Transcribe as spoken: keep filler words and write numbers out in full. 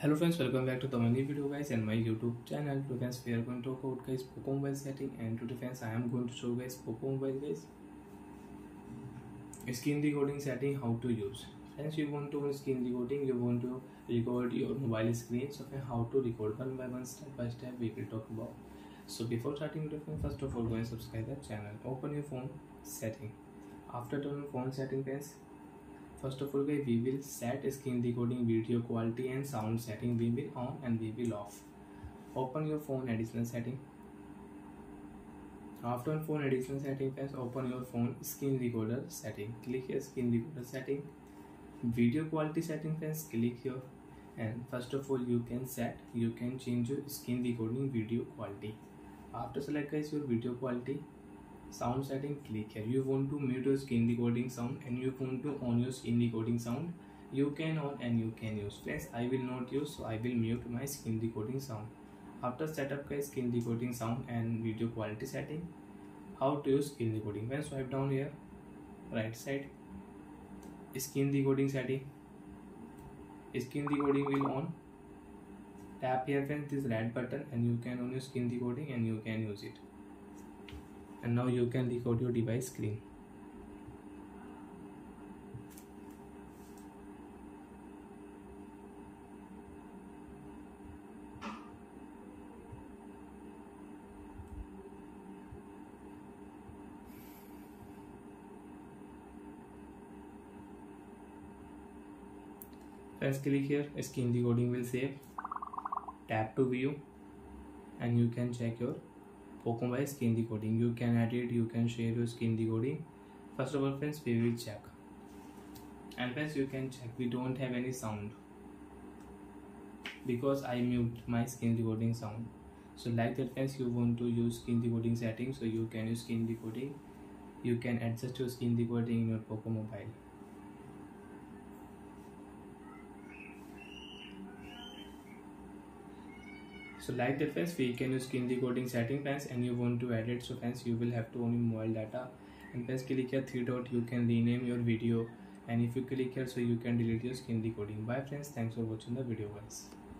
Hello friends, welcome back to the new video guys and my YouTube channel. Today friends, we are going to talk about guys Poco mobile setting, and today friends I am going to show guys Poco mobile guys screen recording setting, how to use. Friends, you want to screen recording, you want to record your mobile screen, so how to record one by one, step by step we will talk about. So before starting video friends, first of all go and subscribe the channel. Open your phone setting. After turn phone setting friends, first of all guys we will set screen recording, video quality and sound setting we will on and we will off. Open your phone additional setting. After phone additional setting guys, open your phone screen recorder setting. Click here screen recorder setting. Video quality setting guys, click here, and first of all you can set, you can change your screen recording video quality. After select guys your video quality, sound setting, click here. You want to mute your screen recording sound and you want to on your screen recording sound, you can on and you can use. Friends, I will not use, so I will mute my screen recording sound. After setup guys screen recording sound and video quality setting, how to use screen recording. Friends, swipe down here, right side, screen recording setting, screen recording will on. Tap here friends this red button and you can on your screen recording and you can use it. And now you can record your device screen. First click here, screen recording will save. Tap to view and you can check your Poco mobile screen recording. You can edit, you can share your screen recording. First of all friends we will check, and friends you can check we don't have any sound because I mute my screen recording sound. So like that friends, you want to use screen recording setting, so you can use screen recording, you can adjust your screen recording in your Poco mobile. So like that friends, we can use screen recording setting friends, and you want to edit, so friends you will have to own your mobile data. And friends click here three dot, you can rename your video, and if you click here so you can delete your screen recording. Bye friends, thanks for watching the video guys.